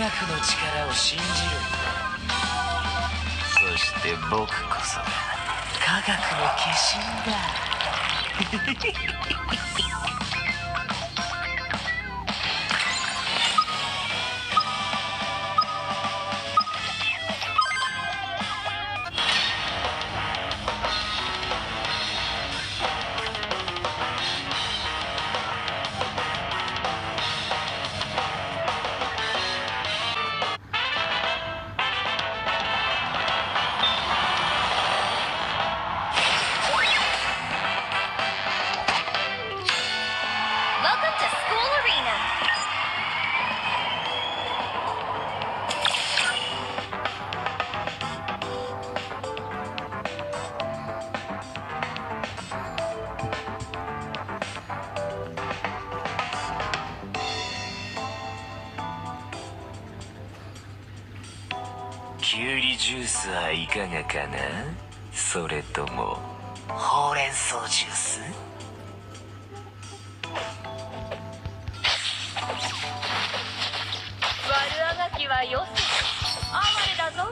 学の力を信じる。そして僕こそが科学の化身だ。キュウリジュースはいかがかな？それともほうれん草ジュース？悪あがきはよせ、哀れだぞ。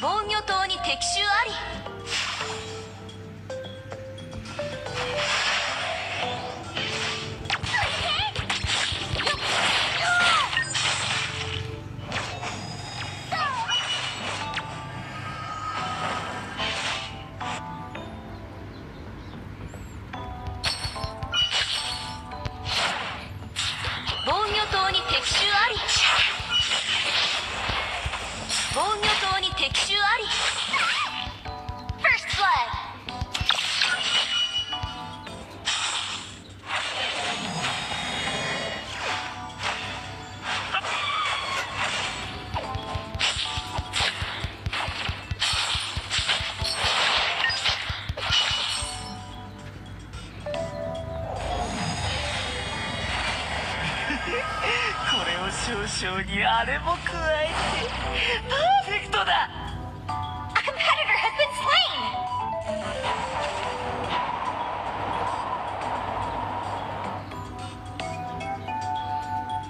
防御塔に敵襲あり。防御塔に敵襲あり。防御塔に敵襲あり。First blood。少々にあれも加えてパーフェクトだ。防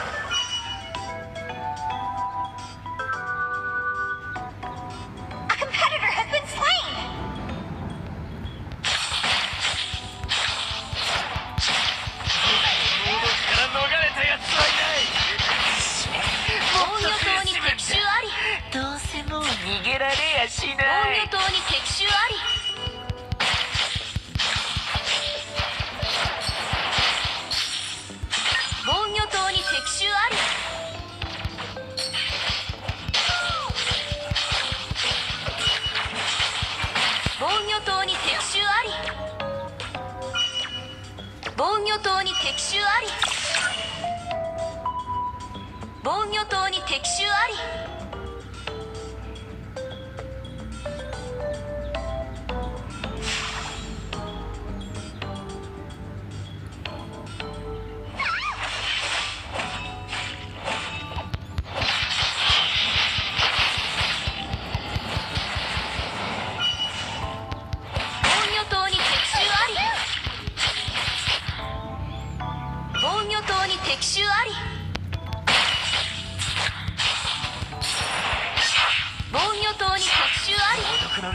御塔に敵襲あり。防御塔に敵襲あり。防御塔に敵襲あり。防御塔に敵襲あり。防御塔に敵襲あり。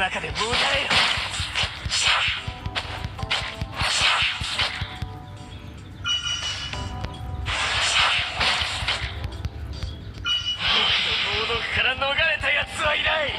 中でもう耐えろ。僕の猛毒から逃れたやつはいない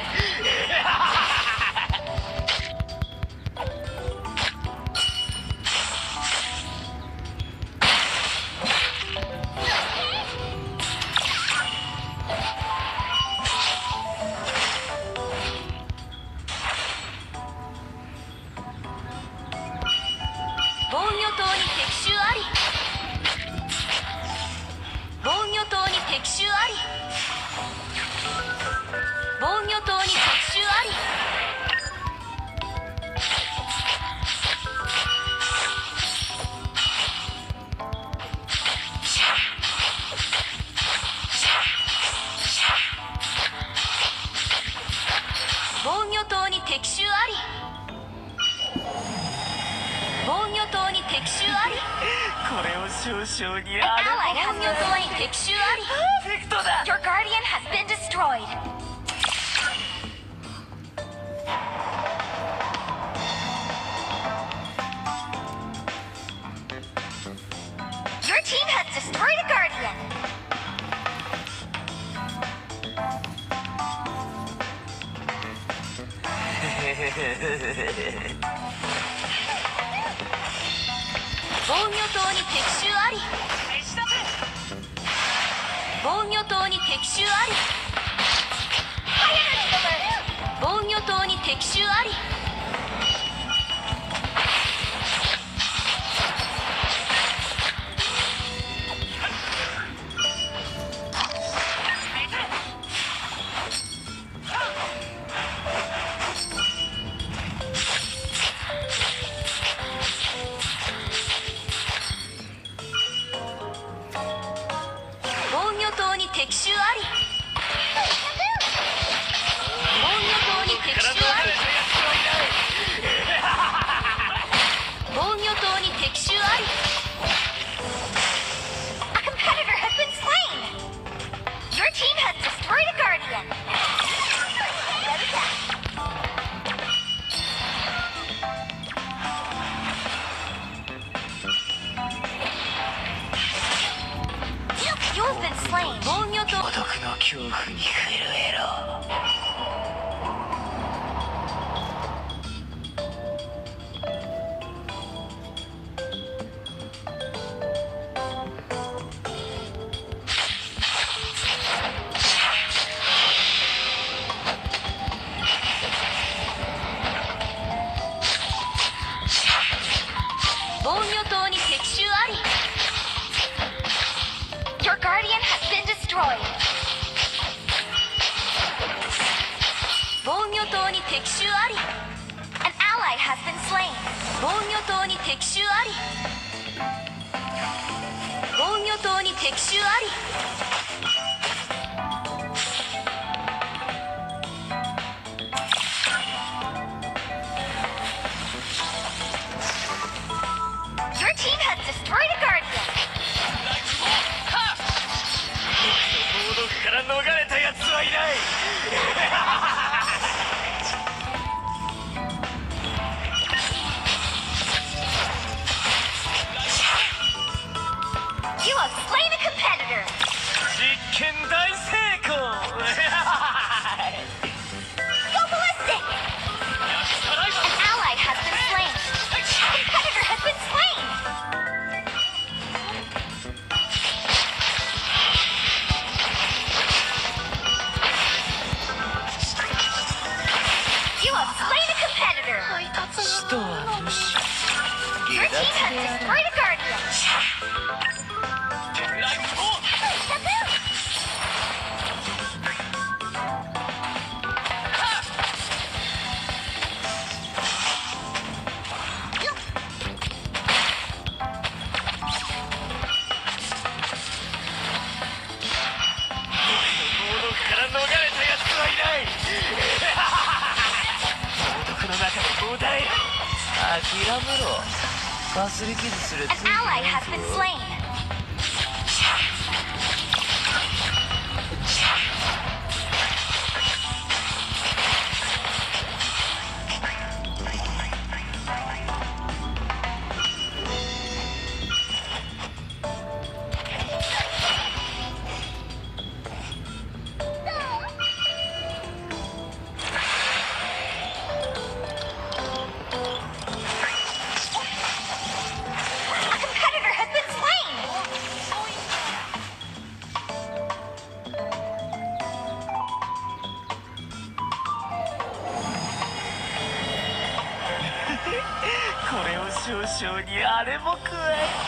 少々にあれも加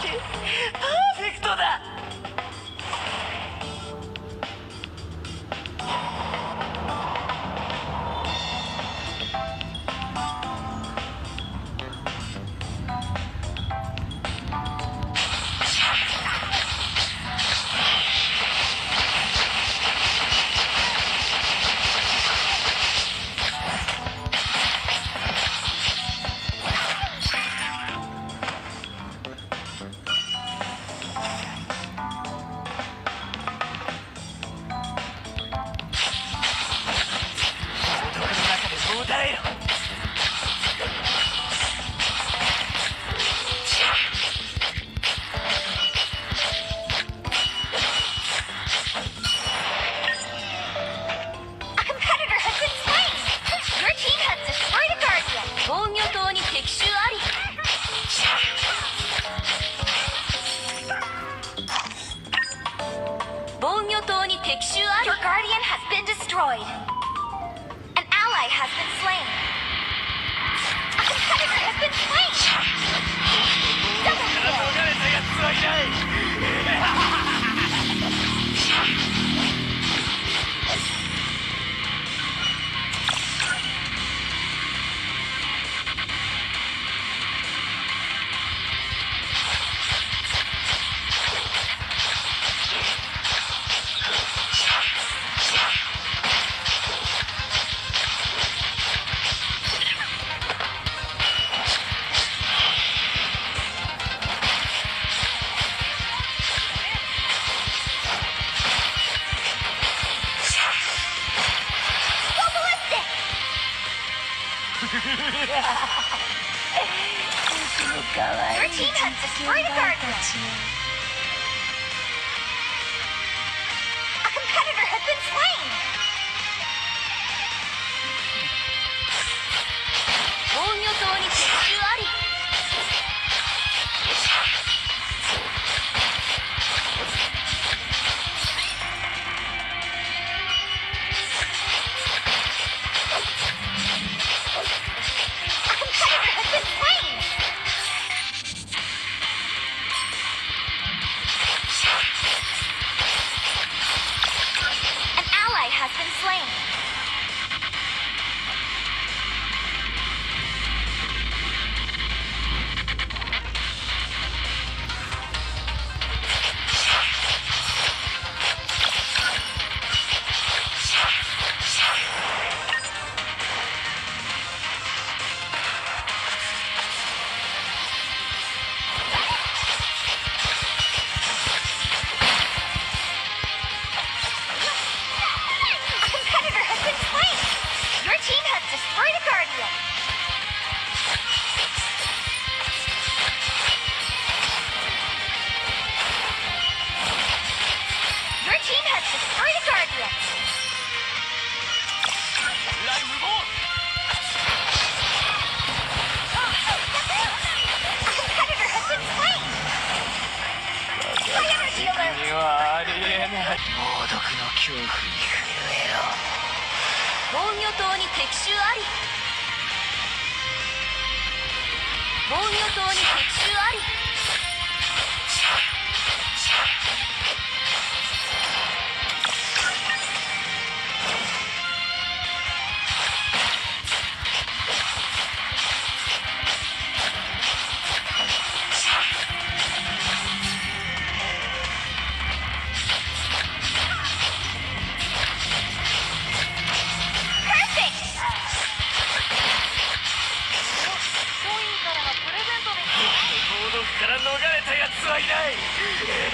えてパーフェクトだ。から逃れたやつはいない。